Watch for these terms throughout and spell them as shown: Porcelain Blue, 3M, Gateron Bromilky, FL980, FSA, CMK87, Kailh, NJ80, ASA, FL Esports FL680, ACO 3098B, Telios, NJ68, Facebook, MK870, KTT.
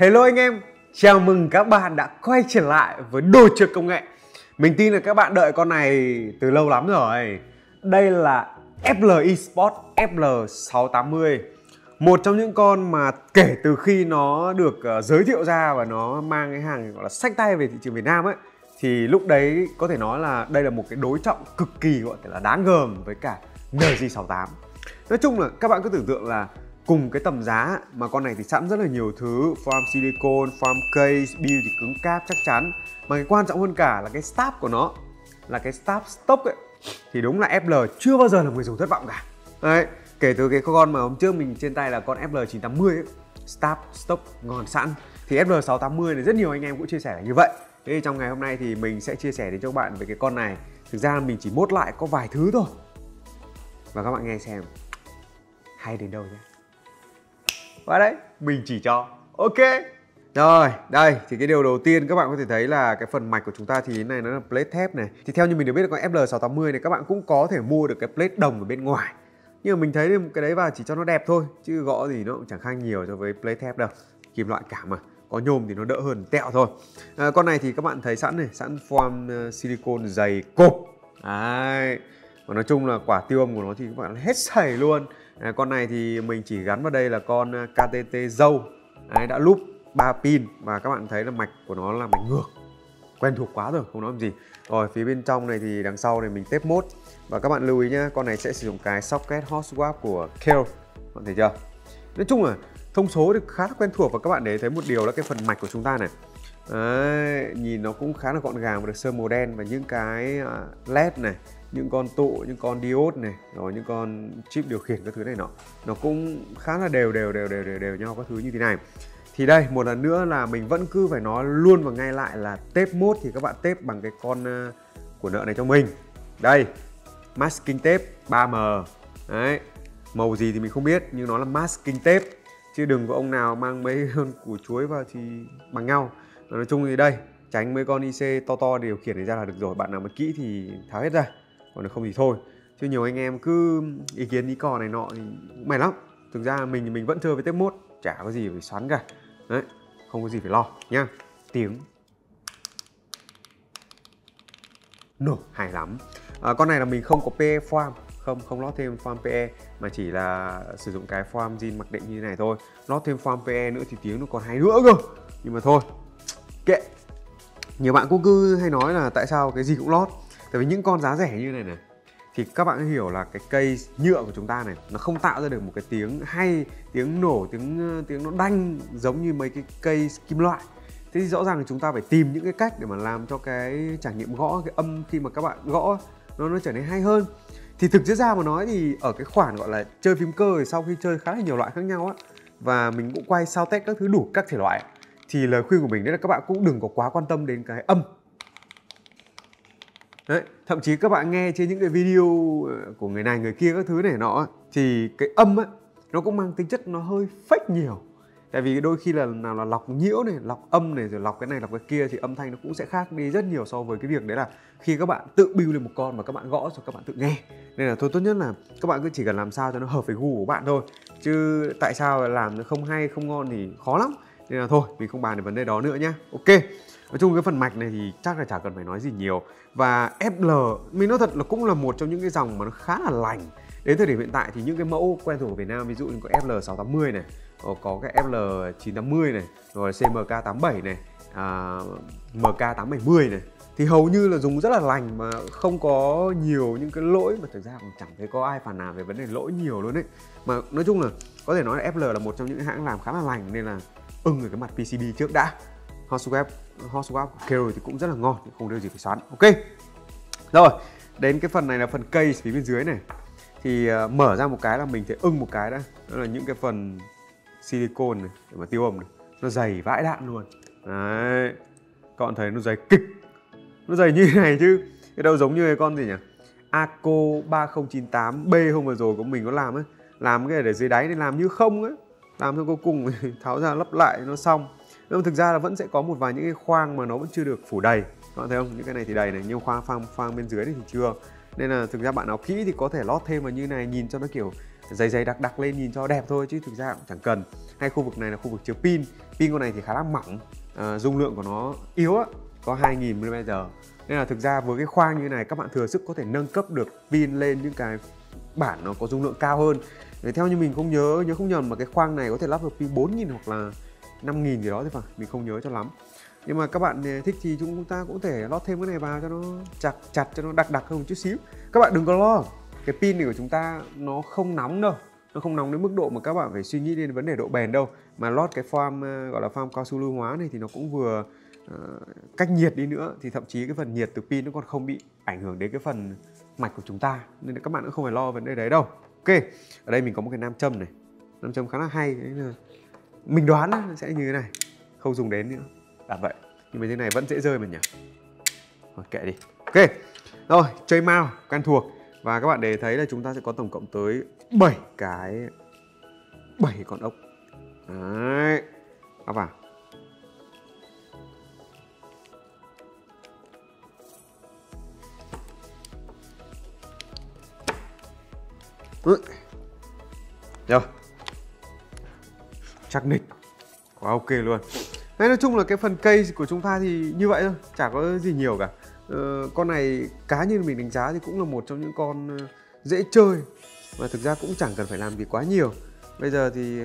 Hello anh em, chào mừng các bạn đã quay trở lại với đồ trượt công nghệ. Mình tin là các bạn đợi con này từ lâu lắm rồi. Đây là FL Esports FL680, một trong những con mà kể từ khi nó được giới thiệu ra và nó mang cái hàng gọi là xách tay về thị trường Việt Nam ấy, thì lúc đấy có thể nói là đây là một cái đối trọng cực kỳ gọi là đáng gờm với cả NJ68. Nói chung là các bạn cứ tưởng tượng là cùng cái tầm giá mà con này thì sẵn rất là nhiều thứ, form silicon, form case, build thì cứng cáp chắc chắn. Mà cái quan trọng hơn cả là cái staff của nó, là cái staff stock ấy, thì đúng là FL chưa bao giờ là người dùng thất vọng cả. Đấy, kể từ cái con mà hôm trước mình trên tay là con FL980 ấy, staff stock ngon sẵn, thì FL680 này rất nhiều anh em cũng chia sẻ là như vậy. Thế thì trong ngày hôm nay thì mình sẽ chia sẻ đến cho các bạn về cái con này. Thực ra là mình chỉ mốt lại có vài thứ thôi. Và các bạn nghe xem hay đến đâu nhé. Và đấy, mình chỉ cho. Ok. Rồi, đây thì cái điều đầu tiên các bạn có thể thấy là cái phần mạch của chúng ta thì cái này nó là plate thép này. Thì theo như mình được biết là con FL680 này các bạn cũng có thể mua được cái plate đồng ở bên ngoài. Nhưng mà mình thấy cái đấy và chỉ cho nó đẹp thôi, chứ gõ gì nó cũng chẳng khác nhiều so với plate thép đâu. Kim loại cả mà, có nhôm thì nó đỡ hơn tẹo thôi. Con này thì các bạn thấy sẵn này, sẵn form silicon dày cộp. Đấy. Và nói chung là quả tiêu âm của nó thì các bạn hết sảy luôn. Con này thì mình chỉ gắn vào đây là con KTT dâu. Đấy, đã lúp 3 pin và các bạn thấy là mạch của nó là mạch ngược. Quen thuộc quá rồi, không nói làm gì. Rồi phía bên trong này thì đằng sau này mình tép mốt. Và các bạn lưu ý nhá, con này sẽ sử dụng cái socket hot swap của Kailh. Các bạn thấy chưa? Nói chung là thông số thì khá là quen thuộc và các bạn để thấy một điều là cái phần mạch của chúng ta này. Đấy, nhìn nó cũng khá là gọn gàng và được sơn màu đen và những cái LED này, những con tụ, những con diode này, rồi những con chip điều khiển các thứ này nọ, nó cũng khá là đều nhau các thứ như thế này. Thì đây, một lần nữa là mình vẫn cứ phải nói luôn và ngay lại là tép mốt thì các bạn tép bằng cái con của nợ này cho mình. Đây, masking tape 3M. Đấy, màu gì thì mình không biết nhưng nó là masking tape. Chứ đừng có ông nào mang mấy con củ chuối vào thì bằng nhau. Nói chung thì đây, tránh mấy con IC to điều khiển này ra là được rồi. Bạn nào mà kỹ thì tháo hết ra, còn nó không thì thôi. Chứ nhiều anh em cứ ý kiến ý cò này nọ thì cũng mệt lắm. Thực ra mình vẫn chơi với tép mốt, chả có gì phải xoắn cả. Đấy, không có gì phải lo nha. Tiếng nổ hay lắm. Con này là mình không có PE form, không lót thêm form PE mà chỉ là sử dụng cái form zin mặc định như thế này thôi. Lót thêm form PE nữa thì tiếng nó còn hay nữa cơ. Nhưng mà thôi, kệ. Nhiều bạn cũng cứ hay nói là tại sao cái gì cũng lót. Tại vì những con giá rẻ như này này thì các bạn hiểu là cái cây nhựa của chúng ta này nó không tạo ra được một cái tiếng hay, tiếng nổ, tiếng nó đanh giống như mấy cái cây kim loại. Thế thì rõ ràng là chúng ta phải tìm những cái cách để mà làm cho cái trải nghiệm gõ, cái âm khi mà các bạn gõ nó trở nên hay hơn. Thì thực ra mà nói thì ở cái khoản gọi là chơi phím cơ thì sau khi chơi khá là nhiều loại khác nhau á, và mình cũng quay sao test các thứ đủ các thể loại, thì lời khuyên của mình đấy là các bạn cũng đừng có quá quan tâm đến cái âm. Đấy, thậm chí các bạn nghe trên những cái video của người này người kia các thứ này nọ thì cái âm ấy, nó cũng mang tính chất nó hơi fake nhiều. Tại vì đôi khi là nào là lọc nhiễu này, lọc âm này, rồi lọc cái này lọc cái kia thì âm thanh nó cũng sẽ khác đi rất nhiều so với cái việc đấy là khi các bạn tự build lên một con mà các bạn gõ rồi các bạn tự nghe. Nên là thôi, tốt nhất là các bạn cứ chỉ cần làm sao cho nó hợp với gu của bạn thôi. Chứ tại sao làm nó không hay không ngon thì khó lắm. Nên là thôi, mình không bàn về vấn đề đó nữa nhá. Ok. Nói chung cái phần mạch này thì chắc là chả cần phải nói gì nhiều. Và FL, mình nói thật là cũng là một trong những cái dòng mà nó khá là lành. Đến thời điểm hiện tại thì những cái mẫu quen thuộc của Việt Nam, ví dụ như có FL680 này, có cái FL980 này, rồi CMK87 này, MK870 này, thì hầu như là dùng rất là lành mà không có nhiều những cái lỗi. Mà thực ra cũng chẳng thấy có ai phản nàn về vấn đề lỗi nhiều luôn đấy. Mà nói chung là có thể nói là FL là một trong những hãng làm khá là lành. Nên là ưng ở cái mặt PCB trước đã. Hot swap của Kailh thì cũng rất là ngon, không điều gì phải xoắn. Ok. Rồi, đến cái phần này là phần case phía bên dưới này. Thì mở ra một cái là mình thấy ưng một cái đã. Đó là những cái phần silicon này để mà tiêu âm này. Nó dày vãi đạn luôn. Đấy. Các bạn thấy nó dày kịch. Nó dày như thế này chứ. Cái đâu giống như cái con gì nhỉ? ACO 3098B hôm vừa rồi của mình có làm ấy. Làm cái này để dưới đáy nên làm như không ấy. Làm xong cuối cùng tháo ra lắp lại nó xong. Nhưng thực ra là vẫn sẽ có một vài những cái khoang mà nó vẫn chưa được phủ đầy. Các bạn thấy không? Những cái này thì đầy này, nhưng khoang bên dưới này thì chưa. Nên là thực ra bạn nào kỹ thì có thể lót thêm vào như này nhìn cho nó kiểu dày dày đặc đặc lên nhìn cho đẹp thôi chứ thực ra cũng chẳng cần. Hay khu vực này là khu vực chứa pin, pin con này thì khá là mỏng, dung lượng của nó yếu á, có 2000mAh, nên là thực ra với cái khoang như này các bạn thừa sức có thể nâng cấp được pin lên những cái bản nó có dung lượng cao hơn. Để theo như mình không nhớ không nhầm mà cái khoang này có thể lắp được pin 4000 hoặc là 5000 gì đó thì phải, mình không nhớ cho lắm. Nhưng mà các bạn thích thì chúng ta cũng có thể lót thêm cái này vào cho nó chặt cho nó đặc hơn một chút xíu. Các bạn đừng có lo, cái pin này của chúng ta nó không nóng đâu, nó không nóng đến mức độ mà các bạn phải suy nghĩ đến vấn đề độ bền đâu. Mà lót cái form gọi là form cao su lưu hóa này thì nó cũng vừa cách nhiệt đi nữa thì thậm chí cái phần nhiệt từ pin nó còn không bị ảnh hưởng đến cái phần mạch của chúng ta, nên là các bạn cũng không phải lo vấn đề đấy đâu. Ok, ở đây mình có một cái nam châm này, nam châm khá là hay, đấy là mình đoán nó sẽ như thế này, không dùng đến nữa, đặt vậy. Nhưng mà thế này vẫn dễ rơi mà nhỉ? Rồi kệ đi. Ok, rồi chơi mao, quen thuộc. Và các bạn để thấy là chúng ta sẽ có tổng cộng tới 7 con ốc. Đấy, áp vào. Rồi, chắc nịch, quá ok luôn. Nói chung là cái phần cây của chúng ta thì như vậy thôi, chả có gì nhiều cả. Con này cá nhân mình đánh giá thì cũng là một trong những con dễ chơi mà thực ra cũng chẳng cần phải làm gì quá nhiều. Bây giờ thì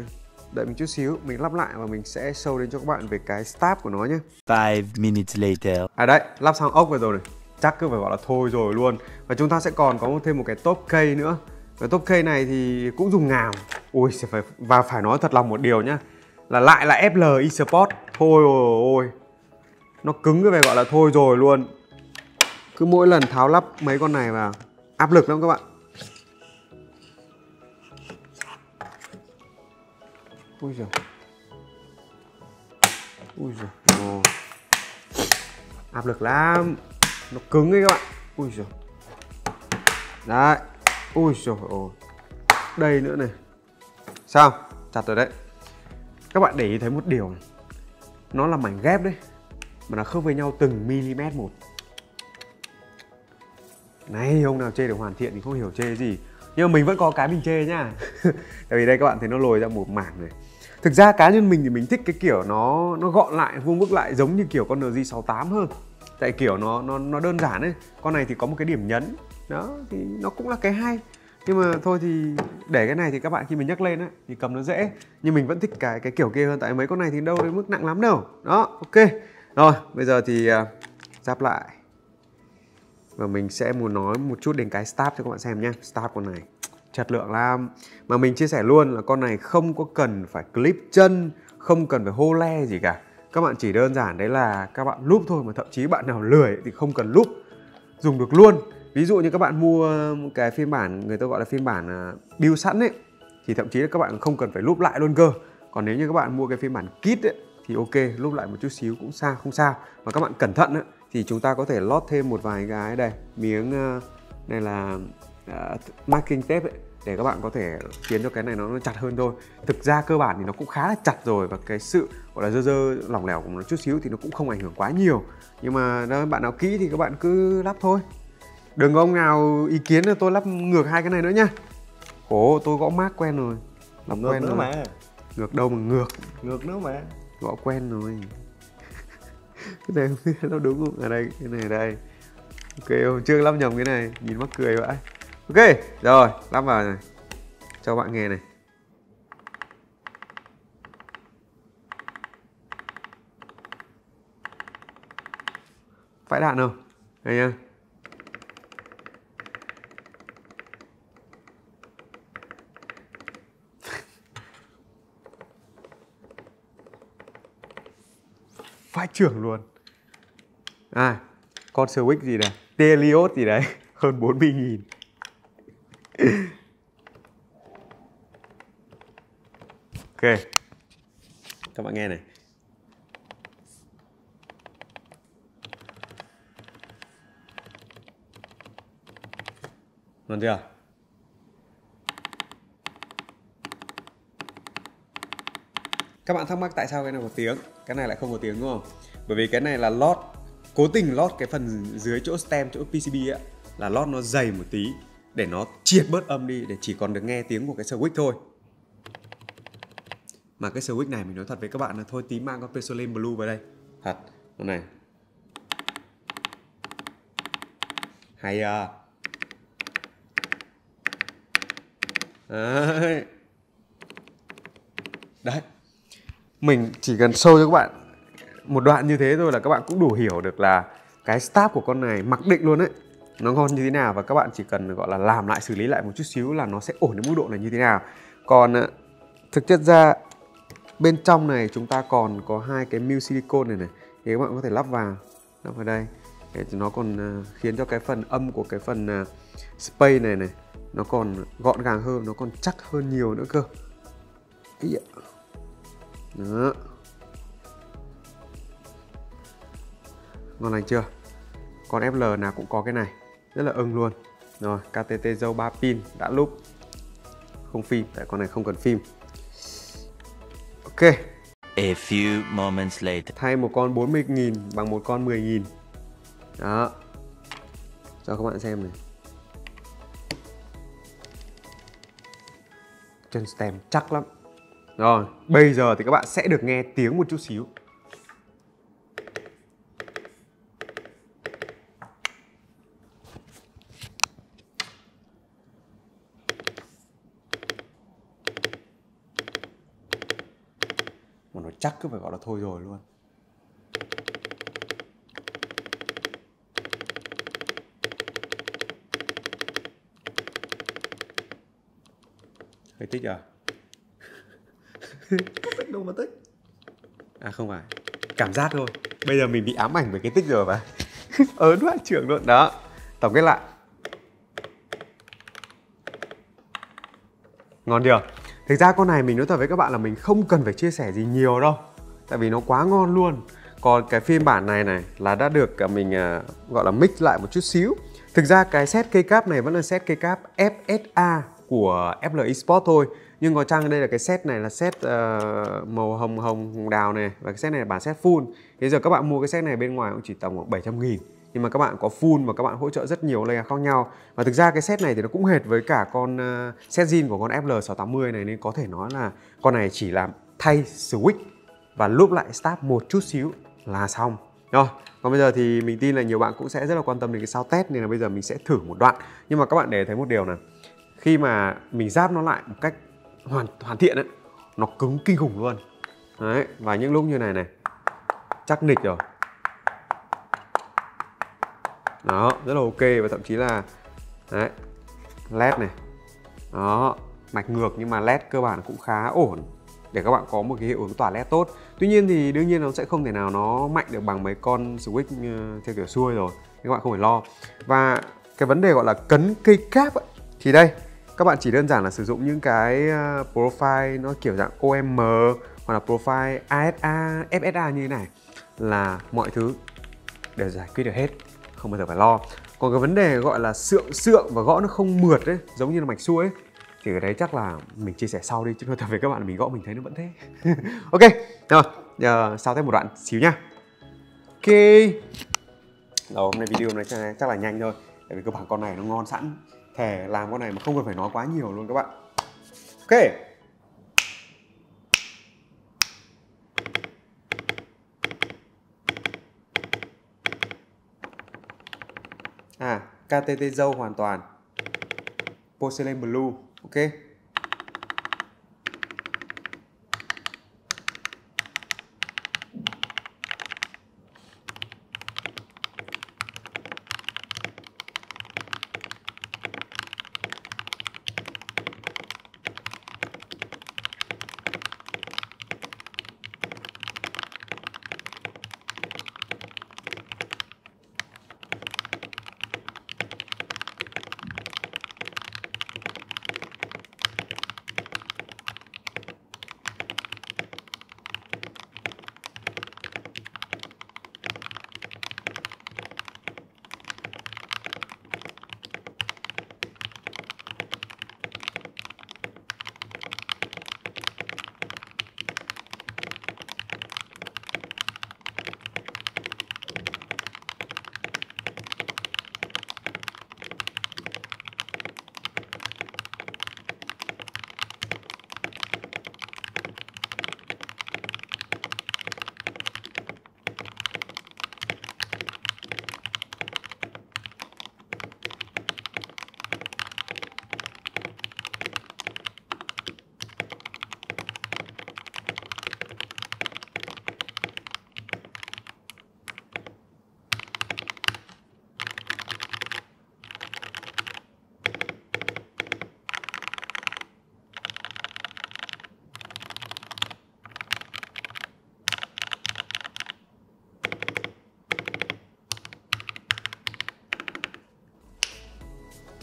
đợi mình chút xíu, mình lắp lại và mình sẽ show đến cho các bạn về cái start của nó nhé. 5 minutes later. À đấy, lắp xong ốc rồi này, chắc cứ phải gọi là thôi rồi luôn. Và chúng ta sẽ còn có thêm một cái top cây nữa. Cái top cây này thì cũng dùng ngàm. Ui, và phải nói thật lòng một điều nhá, là lại là FL Esports. Thôi ôi, nó cứng cái về gọi là thôi rồi luôn. Cứ mỗi lần tháo lắp mấy con này vào áp lực lắm các bạn. Ui giời, ui giời, áp lực lắm, nó cứng đấy các bạn. Ui giời, đấy, ui giời ôi, đây nữa này, sao chặt rồi đấy. Các bạn để ý thấy một điều này, nó là mảnh ghép đấy mà nó khớp với nhau từng mm một. Này, ông nào chê được hoàn thiện thì không hiểu chê gì. Nhưng mà mình vẫn có cái mình chê nhá. Tại vì đây các bạn thấy nó lồi ra một mảng này. Thực ra cá nhân mình thì mình thích cái kiểu nó gọn lại, vuông vức lại giống như kiểu con NJ68 hơn. Tại kiểu nó đơn giản ấy. Con này thì có một cái điểm nhấn. Đó, thì nó cũng là cái hay. Nhưng mà thôi thì để cái này thì các bạn khi mình nhắc lên ấy, thì cầm nó dễ. Nhưng mình vẫn thích cái kiểu kia hơn. Tại mấy con này thì đâu đến mức nặng lắm đâu. Đó, ok. Rồi, bây giờ thì ráp lại. Và mình sẽ muốn nói một chút đến cái start cho các bạn xem nhé. Start con này chất lượng lắm. Mà mình chia sẻ luôn là con này không có cần phải clip chân, không cần phải hô le gì cả. Các bạn chỉ đơn giản đấy là các bạn lúp thôi. Mà thậm chí bạn nào lười thì không cần lúp, dùng được luôn. Ví dụ như các bạn mua một cái phiên bản, người ta gọi là phiên bản build sẵn ấy, thì thậm chí là các bạn không cần phải lúp lại luôn cơ. Còn nếu như các bạn mua cái phiên bản kit ấy, thì ok, lúp lại một chút xíu cũng sao, không sao. Mà các bạn cẩn thận ấy, thì chúng ta có thể lót thêm một vài cái đây, miếng này là marking tape ấy, để các bạn có thể khiến cho cái này nó chặt hơn thôi. Thực ra cơ bản thì nó cũng khá là chặt rồi, và cái sự gọi là dơ dơ lỏng lẻo của nó chút xíu thì nó cũng không ảnh hưởng quá nhiều. Nhưng mà đó, bạn nào kỹ thì các bạn cứ lắp thôi. Đừng có ông nào ý kiến là tôi lắp ngược hai cái này nữa nhá. Khổ, tôi gõ mác quen rồi, làm ngược quen nữa rồi. Mà ngược đâu mà ngược nữa mà gõ quen rồi. Cái này không biết nó đúng không? Ở đây, cái này đây. Ok hôm trước lắp nhầm cái này, nhìn mắc cười vậy. Ok, rồi, lắp vào này. Cho bạn nghe này. Phải đạn không? Đây nha. Phá trưởng luôn. À, con switch gì này, Telios gì đấy, hơn 40.000. Ok, các bạn nghe này. Ngon chưa? Các bạn thắc mắc tại sao cái này có tiếng, cái này lại không có tiếng đúng không? Bởi vì cái này là lót, cố tình lót cái phần dưới chỗ stem, chỗ PCB ấy, là lót nó dày một tí. để nó triệt bớt âm đi, để chỉ còn được nghe tiếng của cái switch thôi. Mà cái switch này mình nói thật với các bạn là thôi tí mang con Porcelain Blue vào đây. Thật, con này hay à. Đấy. Đấy. Mình chỉ cần show cho các bạn một đoạn như thế thôi là các bạn cũng đủ hiểu được là cái start của con này mặc định luôn đấy, nó ngon như thế nào, và các bạn chỉ cần gọi là làm lại, xử lý lại một chút xíu là nó sẽ ổn đến mức độ này như thế nào. Còn thực chất ra bên trong này chúng ta còn có hai cái mil silicone này thì các bạn có thể lắp vào đây để nó còn khiến cho cái phần âm của cái phần space này nó còn gọn gàng hơn, nó còn chắc hơn nhiều nữa cơ. Đó. Ngon lành chưa? Con FL nào cũng có cái này, rất là ưng luôn. Rồi, KTT dâu 3 pin đã lúc. Không phim, tại con này không cần phim. Ok. A few moments later. Thay một con 40.000 bằng một con 10.000. Đó. Cho các bạn xem này. Chân stem chắc lắm. Rồi, bây giờ thì các bạn sẽ được nghe tiếng một chút xíu. Mà nó chắc cứ phải gọi là thôi rồi luôn. Hơi thích à? Đâu mà tích. À không phải, cảm giác thôi. Bây giờ mình bị ám ảnh với cái tích rồi mà. Ớn quá trưởng luôn. Đó, tổng kết lại. Ngon chưa? Thực ra con này mình nói thật với các bạn là mình không cần phải chia sẻ gì nhiều đâu, tại vì nó quá ngon luôn. Còn cái phiên bản này là đã được mình gọi là mix lại một chút xíu. Thực ra cái set keycap này vẫn là set keycap FSA của FL Esports thôi. Nhưng có chăng đây là cái set này là set màu hồng đào này. Và cái set này là bản set full. Thế giờ các bạn mua cái set này bên ngoài cũng chỉ tầm khoảng 700.000. Nhưng mà các bạn có full và các bạn hỗ trợ rất nhiều layer khác nhau. Và thực ra cái set này thì nó cũng hệt với cả con set zin của con FL680 này. Nên có thể nói là con này chỉ làm thay switch và loop lại start một chút xíu là xong. Rồi, còn bây giờ thì mình tin là nhiều bạn cũng sẽ rất là quan tâm đến cái sound test. Nên là bây giờ mình sẽ thử một đoạn. Nhưng mà các bạn để thấy một điều này. Khi mà mình ráp nó lại một cách hoàn thiện ấy, nó cứng kinh khủng luôn. Đấy, và những lúc như này chắc nịch rồi. Đó, rất là ok. Và thậm chí là đấy, led này. Đó, mạch ngược nhưng mà led cơ bản cũng khá ổn để các bạn có một cái hiệu ứng tỏa led tốt. Tuy nhiên thì đương nhiên nó sẽ không thể nào nó mạnh được bằng mấy con switch theo kiểu xuôi rồi. Các bạn không phải lo. Và cái vấn đề gọi là cấn cây cáp ấy, thì đây, các bạn chỉ đơn giản là sử dụng những cái profile nó kiểu dạng OM hoặc là profile ASA, FSA như thế này là mọi thứ đều giải quyết được hết, không bao giờ phải lo. Còn cái vấn đề gọi là sượng và gõ nó không mượt ấy, giống như là mạch xuôi ấy, thì cái đấy chắc là mình chia sẻ sau đi, chứ nói thật với các bạn là mình gõ mình thấy nó vẫn thế. Ok, rồi, sau thêm một đoạn xíu nha. Ok. Rồi, hôm nay video này chắc là nhanh thôi, tại vì cơ bản con này nó ngon sẵn. Thề làm con này mà không cần phải nói quá nhiều luôn các bạn. Ok. À, KTT dâu hoàn toàn. Porcelain Blue. Ok.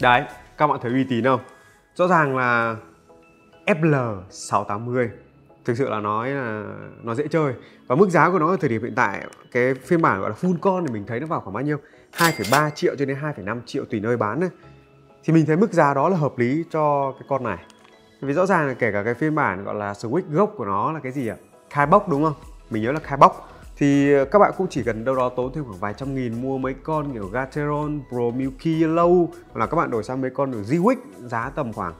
Đấy, các bạn thấy uy tín không? Rõ ràng là FL680 thực sự là nói là nó dễ chơi. Và mức giá của nó ở thời điểm hiện tại, cái phiên bản gọi là full con thì mình thấy nó vào khoảng bao nhiêu, 2,3 triệu cho đến 2,5 triệu tùy nơi bán ấy. Thì mình thấy mức giá đó là hợp lý cho cái con này. Vì rõ ràng là kể cả cái phiên bản gọi là switch gốc của nó là cái gì ạ? Kailh đúng không? Mình nhớ là Kailh. Thì các bạn cũng chỉ cần đâu đó tốn thêm khoảng vài trăm nghìn mua mấy con kiểu Gateron, Bromilky, Kailh, hoặc là các bạn đổi sang mấy con kiểu Zwitch giá tầm khoảng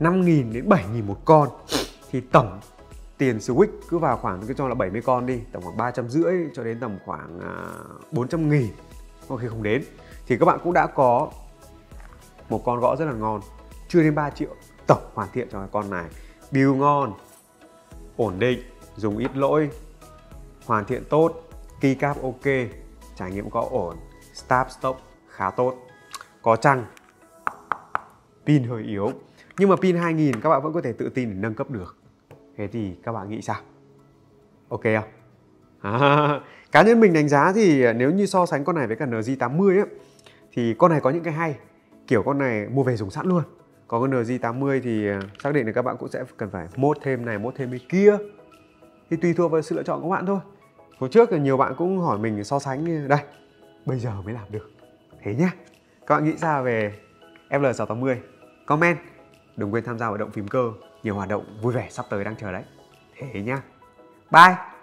5.000 đến 7.000 một con. Thì tổng tiền switch cứ vào khoảng cứ cho là 70 con đi, tầm khoảng 350 cho đến tầm khoảng 400.000, có khi không đến. Thì các bạn cũng đã có một con gõ rất là ngon, chưa đến 3 triệu, tổng hoàn thiện cho con này. Build ngon, ổn định, dùng ít lỗi, hoàn thiện tốt, keycap ok, trải nghiệm có ổn, start stop khá tốt. Có chăng pin hơi yếu, nhưng mà pin 2000 các bạn vẫn có thể tự tin để nâng cấp được. Thế thì các bạn nghĩ sao? Ok không? Cá nhân mình đánh giá thì nếu như so sánh con này với cả NJ80 ấy, thì con này có những cái hay, kiểu con này mua về dùng sẵn luôn. Còn con NJ80 thì xác định là các bạn cũng sẽ cần phải mod thêm này, mod thêm cái kia. Thì tùy thuộc vào sự lựa chọn của bạn thôi. Hồi trước nhiều bạn cũng hỏi mình so sánh, đây, bây giờ mới làm được. Thế nhá, các bạn nghĩ sao về FL680? Comment, đừng quên tham gia hoạt động phím cơ, nhiều hoạt động vui vẻ sắp tới đang chờ đấy. Thế nhá, bye!